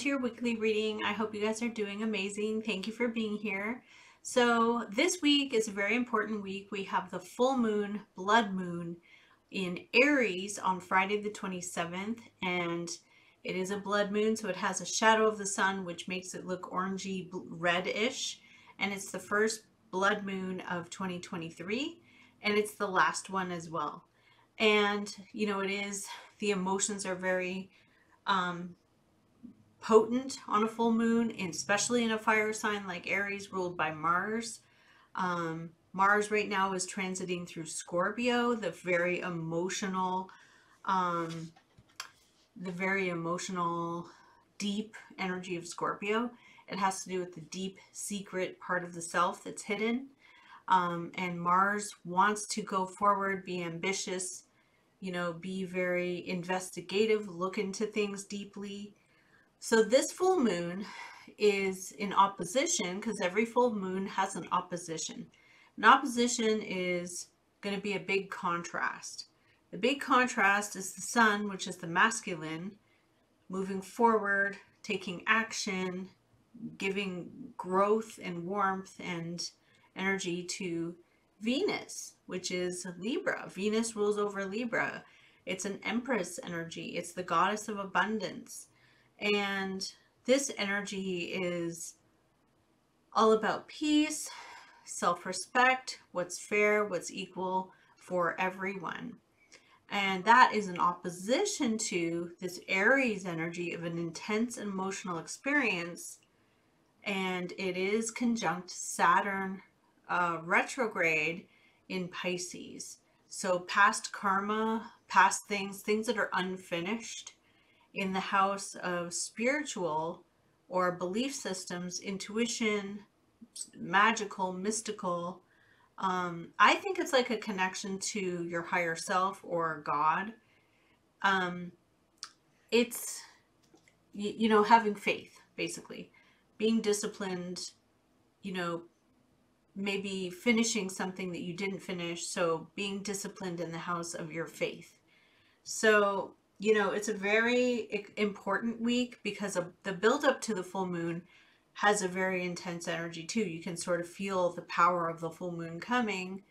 to your weekly reading. I hope you guys are doing amazing. Thank you for being here. So this week is a very important week. We have the full moon, blood moon in Aries on Friday the 27th, and it is a blood moon, so it has a shadow of the sun, which makes it look orangey reddish, and it's the first blood moon of 2023, and it's the last one as well. And you know, it is, the emotions are very potent on a full moon, and especially in a fire sign like Aries ruled by Mars. Mars right now is transiting through Scorpio, the very emotional deep energy of Scorpio. It has to do with the deep secret part of the self that's hidden, and Mars wants to go forward, be ambitious, you know, be very investigative, look into things deeply. So this full moon is in opposition, because every full moon has an opposition. An opposition is going to be a big contrast. The big contrast is the sun, which is the masculine, moving forward, taking action, giving growth and warmth and energy to Venus, which is Libra. Venus rules over Libra. It's an empress energy. It's the goddess of abundance. And this energy is all about peace, self-respect, what's fair, what's equal for everyone. And that is in opposition to this Aries energy of an intense emotional experience. And it is conjunct Saturn retrograde in Pisces. So past karma, past things that are unfinished in the house of spiritual or belief systems, intuition, magical, mystical. I think it's like a connection to your higher self or God. It's, you know, having faith, basically. Being disciplined, you know, maybe finishing something that you didn't finish. So being disciplined in the house of your faith. So, you know, it's a very important week, because the buildup to the full moon has a very intense energy too. You can sort of feel the power of the full moon coming,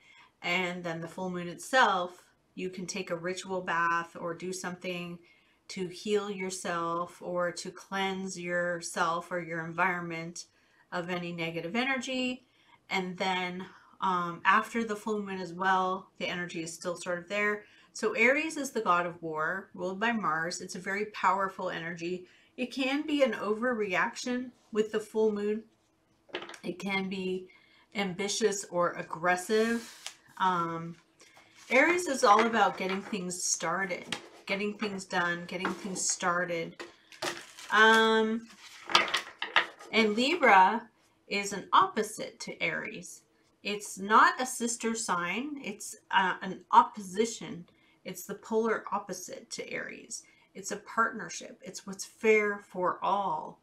and then the full moon itself, you can take a ritual bath or do something to heal yourself or to cleanse yourself or your environment of any negative energy. And then after the full moon as well, the energy is still sort of there. So Aries is the god of war, ruled by Mars. It's a very powerful energy. It can be an overreaction with the full moon. It can be ambitious or aggressive. Aries is all about getting things started, getting things done, getting things started. And Libra is an opposite to Aries. It's not a sister sign. It's an opposition. It's the polar opposite to Aries. It's a partnership. It's what's fair for all.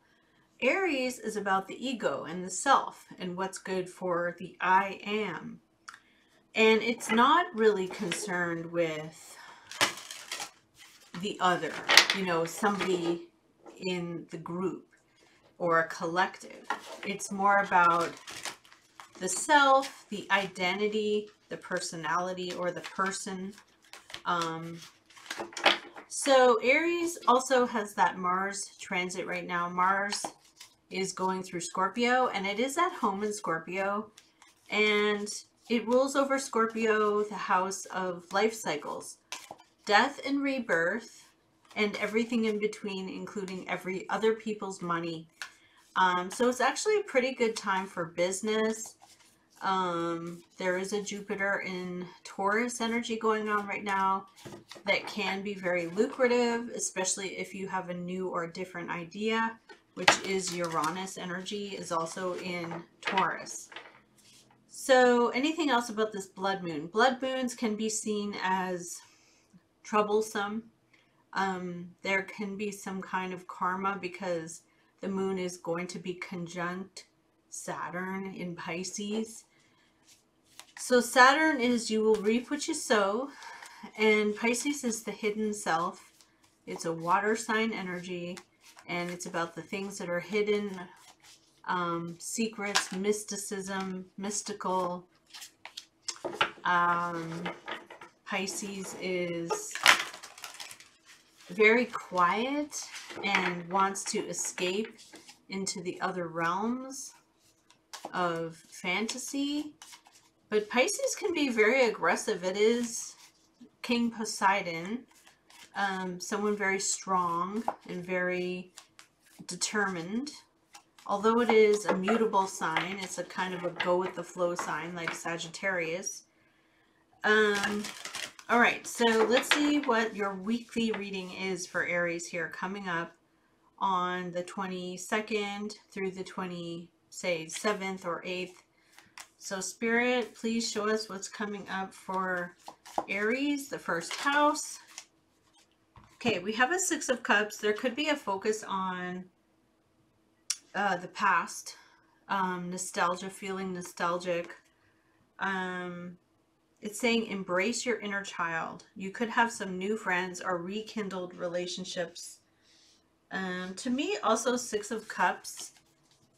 Aries is about the ego and the self and what's good for the I am. And it's not really concerned with the other, you know, somebody in the group or a collective. It's more about the self, the identity, the personality, or the person. So Aries also has that Mars transit right now. Mars is going through Scorpio, and it is at home in Scorpio, and it rules over Scorpio, the house of life cycles, death and rebirth, and everything in between, including every other people's money. So it's actually a pretty good time for business. There is a Jupiter in Taurus energy going on right now that can be very lucrative, especially if you have a new or different idea, which is Uranus energy is also in Taurus. So anything else about this blood moon? Blood moons can be seen as troublesome. There can be some kind of karma, because the moon is going to be conjunct Saturn in Pisces. So Saturn is you will reap what you sow, and Pisces is the hidden self. It's a water sign energy. and it's about the things that are hidden, secrets, mysticism, mystical. Pisces is very quiet and wants to escape into the other realms of fantasy. But Pisces can be very aggressive. It is King Poseidon, someone very strong and very determined. Although it is a mutable sign, it's a kind of a go-with-the-flow sign like Sagittarius. All right, so let's see what your weekly reading is for Aries here coming up on the 22nd through the 27th or 8th. So Spirit, please show us what's coming up for Aries, the first house. Okay, we have a Six of Cups. There could be a focus on the past, nostalgia, feeling nostalgic. It's saying embrace your inner child. You could have some new friends or rekindled relationships. To me, also Six of Cups.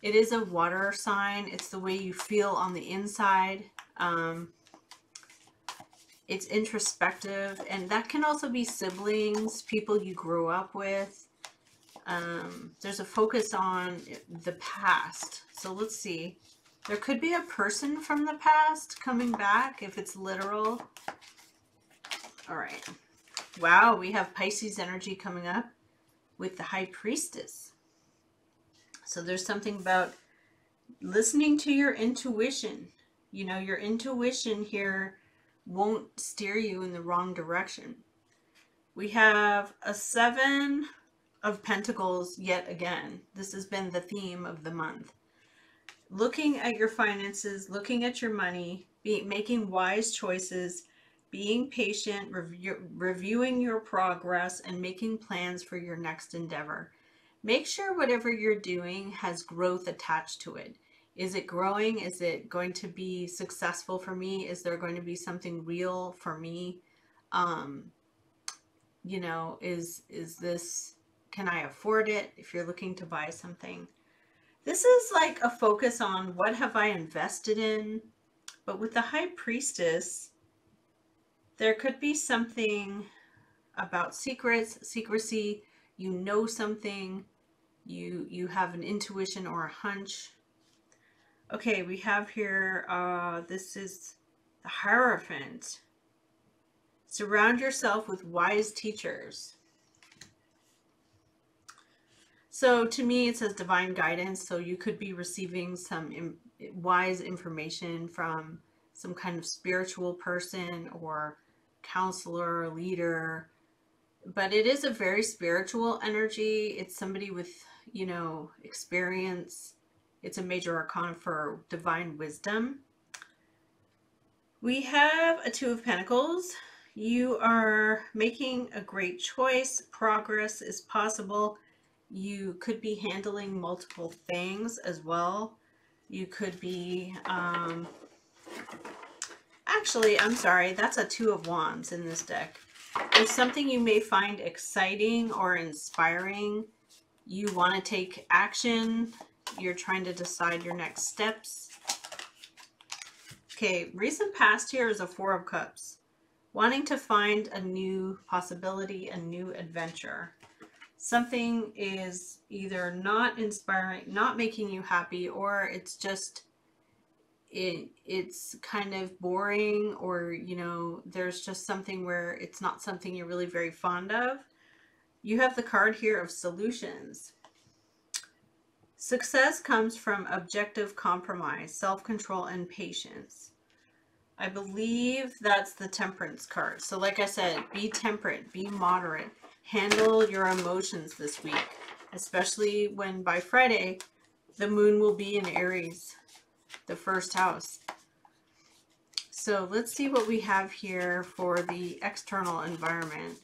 It is a water sign. It's the way you feel on the inside. It's introspective, and that can also be siblings, people you grew up with. There's a focus on the past. So let's see. There could be a person from the past coming back, if it's literal. All right. Wow, we have Pisces energy coming up with the High Priestess. So there's something about listening to your intuition. You know, your intuition here won't steer you in the wrong direction. We have a Seven of Pentacles yet again. This has been the theme of the month. Looking at your finances, looking at your money, making wise choices, being patient, reviewing your progress, and making plans for your next endeavor. Make sure whatever you're doing has growth attached to it. Is it growing? Is it going to be successful for me? Is there going to be something real for me? You know, is this, can I afford it? If you're looking to buy something. This is like a focus on what have I invested in, but with the High Priestess, there could be something about secrets, secrecy. You know something, you have an intuition or a hunch. Okay, we have here, this is the Hierophant. Surround yourself with wise teachers. So to me, it says divine guidance. So you could be receiving some wise information from some kind of spiritual person or counselor or leader. But it is a very spiritual energy. It's somebody with, you know, experience. It's a major arcana for divine wisdom. We have a Two of Pentacles. You are making a great choice. Progress is possible. You could be handling multiple things as well. You could be, actually, I'm sorry, that's a Two of Wands in this deck. There's something you may find exciting or inspiring. You want to take action. You're trying to decide your next steps. Okay, recent past here is a Four of Cups. Wanting to find a new possibility, a new adventure. Something is either not inspiring, not making you happy, or it's just, it's kind of boring, or, you know, there's just something where it's not something you're really very fond of. You have the card here of solutions. Success comes from objective compromise, self-control, and patience. I believe that's the Temperance card. So like I said, be temperate, be moderate. Handle your emotions this week, especially when by Friday, the moon will be in Aries, the first house. So let's see what we have here for the external environment.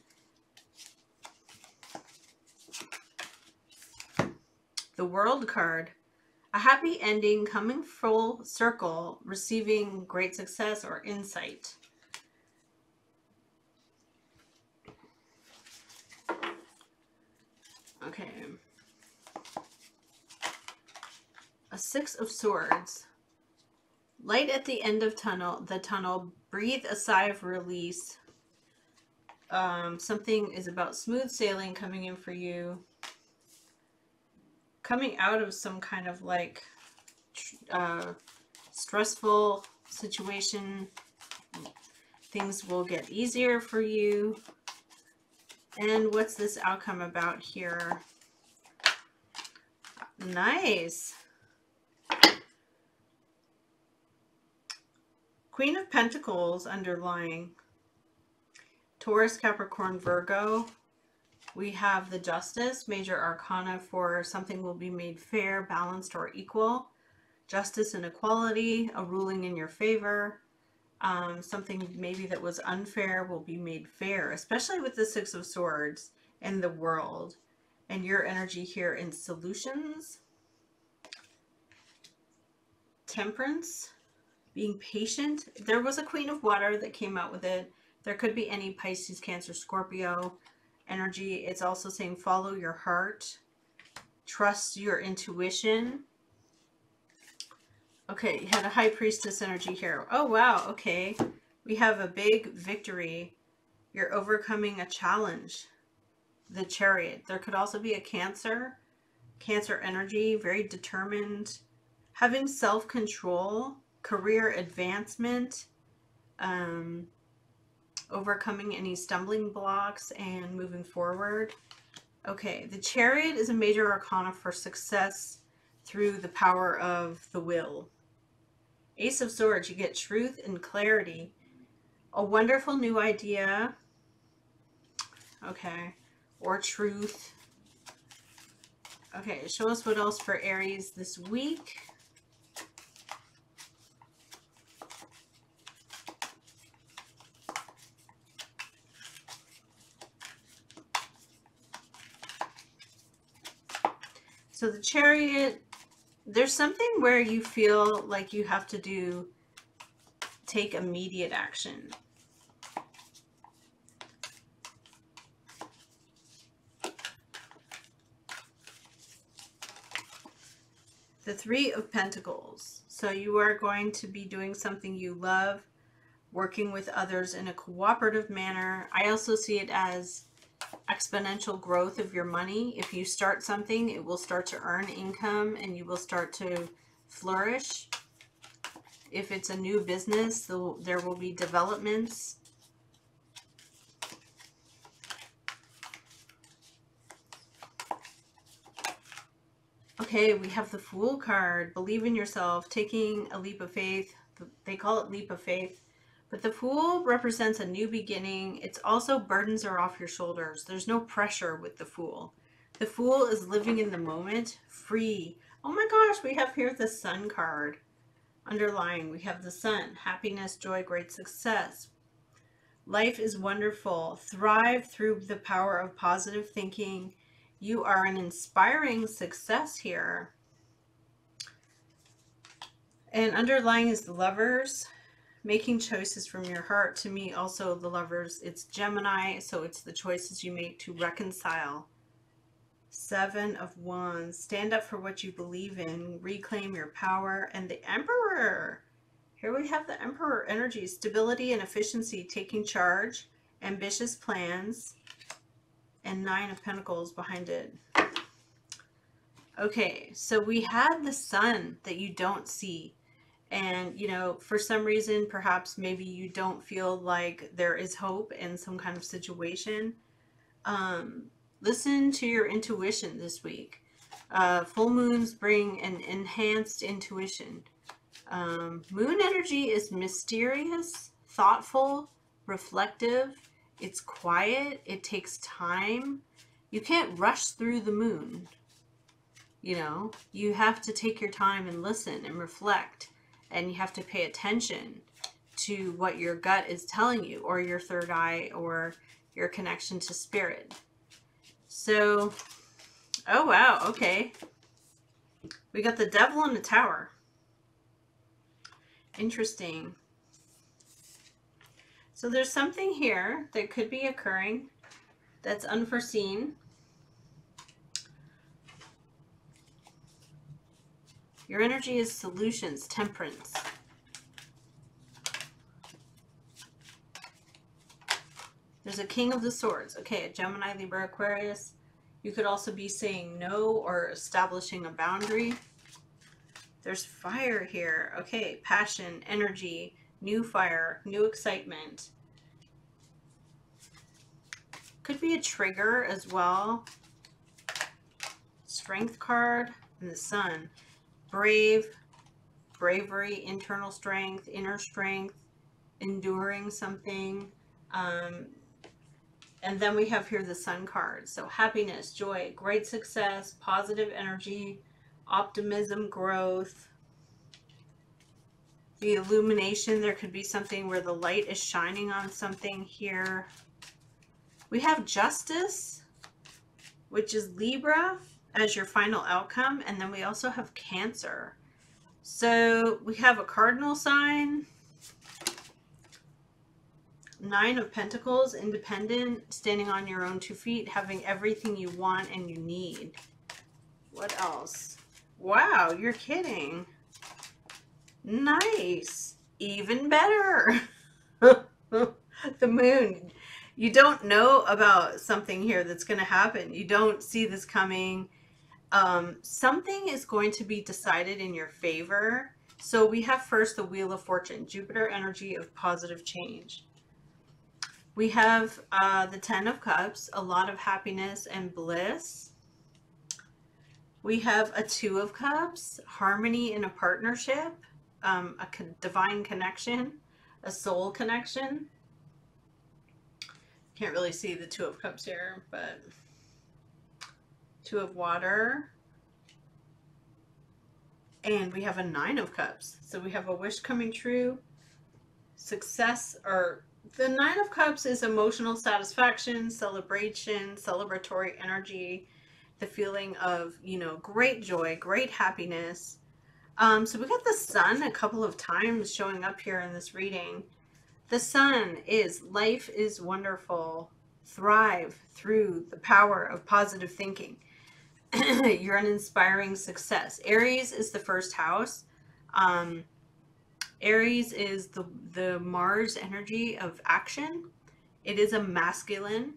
The World card, a happy ending, coming full circle, receiving great success or insight. Okay, a Six of Swords. Light at the end of the tunnel. Breathe a sigh of release. Something is about smooth sailing coming in for you. Coming out of some kind of like stressful situation. Things will get easier for you. And what's this outcome about here? Nice. Queen of Pentacles underlying. Taurus, Capricorn, Virgo. We have the Justice, major arcana for something will be made fair, balanced, or equal. Justice and equality, a ruling in your favor. Something maybe that was unfair will be made fair, especially with the Six of Swords and the World. And your energy here in solutions, temperance, being patient. There was a Queen of Water that came out with it. There could be any Pisces, Cancer, Scorpio energy. It's also saying follow your heart, trust your intuition. Okay, you had a High Priestess energy here. Oh, wow. Okay, we have a big victory. You're overcoming a challenge. The Chariot. There could also be a Cancer energy, very determined, having self-control, career advancement, overcoming any stumbling blocks and moving forward. Okay, the Chariot is a major arcana for success through the power of the will. Ace of Swords, you get truth and clarity, a wonderful new idea. Okay. Or truth. Okay, show us what else for Aries this week. So the Chariot, there's something where you feel like you have to take immediate action. The Three of Pentacles. So you are going to be doing something you love, working with others in a cooperative manner. I also see it as exponential growth of your money. If you start something, it will start to earn income and you will start to flourish. If it's a new business, there will be developments. Okay, we have the Fool card. Believe in yourself, taking a leap of faith. They call it leap of faith. But the Fool represents a new beginning. It's also burdens are off your shoulders. There's no pressure with the Fool. The Fool is living in the moment, free. Oh my gosh, we have here the Sun card. Underlying, we have the Sun. Happiness, joy, great success. Life is wonderful. Thrive through the power of positive thinking. You are an inspiring success here. And underlying is the Lovers, making choices from your heart. To me, also the Lovers, it's Gemini, so it's the choices you make to reconcile. Seven of Wands, stand up for what you believe in, reclaim your power, and the Emperor. Here we have the Emperor energy, stability and efficiency, taking charge, ambitious plans, and Nine of Pentacles behind it. Okay, so we had the Sun that you don't see. And, you know, for some reason, perhaps maybe you don't feel like there is hope in some kind of situation. Listen to your intuition this week. Full moons bring an enhanced intuition. Moon energy is mysterious, thoughtful, reflective. It's quiet. It takes time. You can't rush through the moon. You know, you have to take your time and listen and reflect, and you have to pay attention to what your gut is telling you, or your third eye, or your connection to spirit. So, oh wow, okay. We got the Devil in the Tower. Interesting. So there's something here that could be occurring that's unforeseen. Your energy is solutions, temperance. There's a King of the Swords. Okay, a Gemini, Libra, Aquarius. You could also be saying no or establishing a boundary. There's fire here. Okay, passion, energy, new fire, new excitement. Could be a trigger as well. Strength card and the sun. Brave, bravery, internal strength, inner strength, enduring something. And then we have here the sun card. So happiness, joy, great success, positive energy, optimism, growth, the illumination. There could be something where the light is shining on something here. We have justice, which is Libra, as your final outcome. And then we also have Cancer. So we have a cardinal sign. Nine of Pentacles, independent, standing on your own 2 feet, having everything you want and you need. What else? Wow, you're kidding. Nice. Even better. The moon. You don't know about something here that's going to happen. You don't see this coming. Something is going to be decided in your favor. So we have first the Wheel of Fortune, Jupiter energy of positive change. We have the Ten of Cups, a lot of happiness and bliss. We have a Two of Cups, harmony in a partnership, a divine connection, a soul connection. Can't really see the Two of Cups here, but Two of Water. And we have a Nine of Cups. So we have a wish coming true, success, or the Nine of Cups is emotional satisfaction, celebration, celebratory energy, the feeling of, you know, great joy, great happiness. So we got the sun a couple of times showing up here in this reading. The sun is life is wonderful. Thrive through the power of positive thinking. You're an inspiring success. Aries is the first house. Aries is the Mars energy of action. It is a masculine.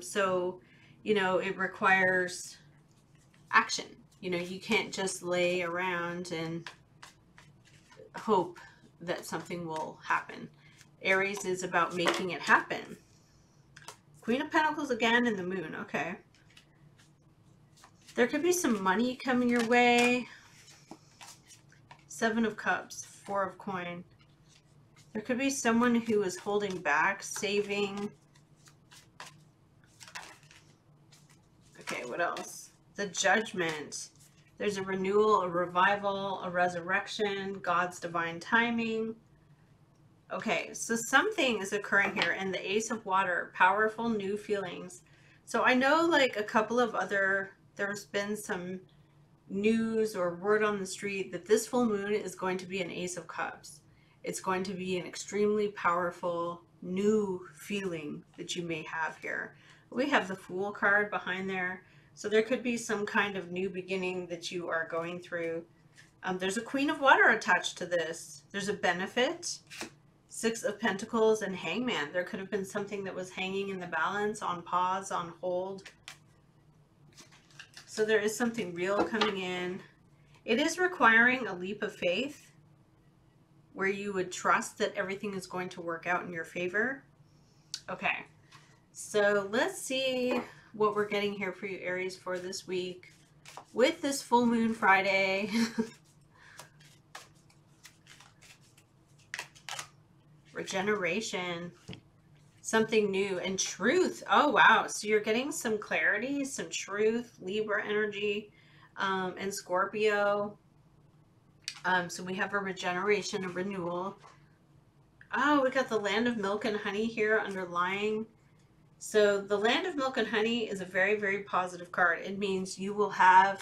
So, you know, it requires action. You know, you can't just lay around and hope that something will happen. Aries is about making it happen. Queen of Pentacles again and the moon. Okay. There could be some money coming your way. Seven of Cups. Four of Coin. There could be someone who is holding back, saving. Okay, what else? The Judgment. There's a renewal, a revival, a resurrection, God's divine timing. Okay, so something is occurring here. And the Ace of Water, powerful new feelings. So I know like a couple of other, there's been some news or word on the street that this full moon is going to be an Ace of Cups. It's going to be an extremely powerful new feeling that you may have here. We have the Fool card behind there. So there could be some kind of new beginning that you are going through. There's a Queen of Water attached to this. There's a benefit, Six of Pentacles and Hangman. There could have been something that was hanging in the balance, on pause, on hold. So there is something real coming in. It is requiring a leap of faith where you would trust that everything is going to work out in your favor. Okay, so let's see what we're getting here for you, Aries, for this week with this full moon Friday. Regeneration. Something new and truth. Oh, wow. So you're getting some clarity, some truth, Libra energy, and Scorpio. So we have a regeneration, a renewal. Oh, we got the Land of Milk and Honey here underlying. So the Land of Milk and Honey is a very, very positive card. It means you will have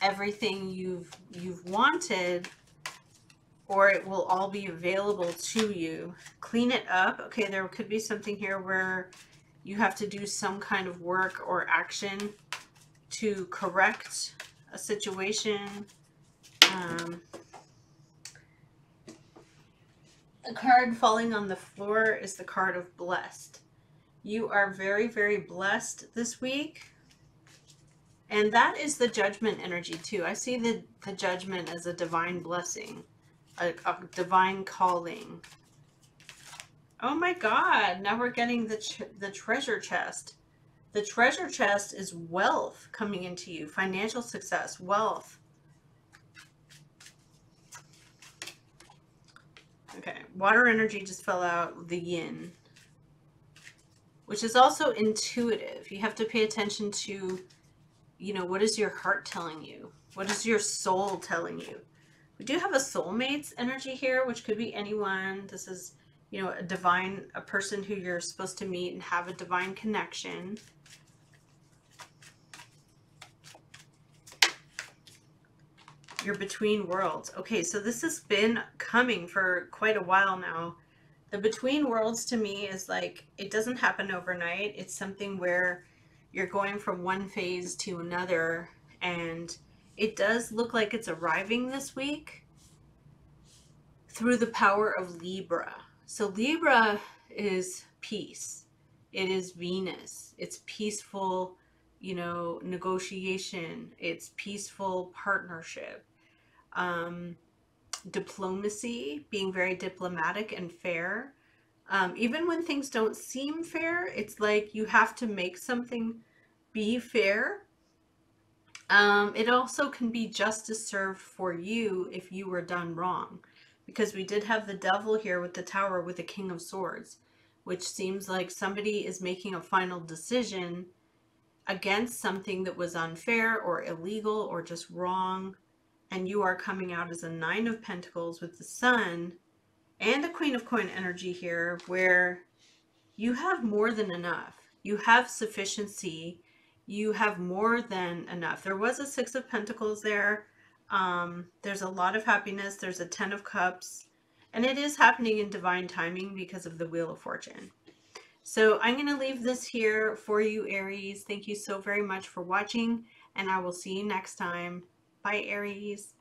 everything you've wanted, or it will all be available to you. Clean it up. Okay, there could be something here where you have to do some kind of work or action to correct a situation, The card falling on the floor is the card of blessed. You are very, very blessed this week. And that is the judgment energy too. I see the judgment as a divine blessing, a divine calling. Oh my God, now we're getting the treasure chest. The treasure chest is wealth coming into you, financial success, wealth. Okay, water energy just fell out, the yin, which is also intuitive. You have to pay attention to, you know, what is your heart telling you? What is your soul telling you? We do have a soulmate's energy here, which could be anyone. This is, you know, a person who you're supposed to meet and have a divine connection. You're between worlds. Okay, so this has been coming for quite a while now. The between worlds to me is like, it doesn't happen overnight. It's something where you're going from one phase to another, and it does look like it's arriving this week through the power of Libra. So Libra is peace. It is Venus. It's peaceful, you know, negotiation. It's peaceful partnership. Diplomacy, being very diplomatic and fair. Even when things don't seem fair, it's like you have to make something be fair. It also can be justice served for you if you were done wrong. Because we did have the devil here with the tower with the King of Swords, which seems like somebody is making a final decision against something that was unfair or illegal or just wrong. And you are coming out as a Nine of Pentacles with the Sun and the Queen of Coin energy here, where you have more than enough. You have sufficiency. You have more than enough. There was a Six of Pentacles there. There's a lot of happiness. There's a Ten of Cups, and it is happening in divine timing because of the Wheel of Fortune. So I'm going to leave this here for you, Aries. Thank you so very much for watching, and I will see you next time. Bye, Aries.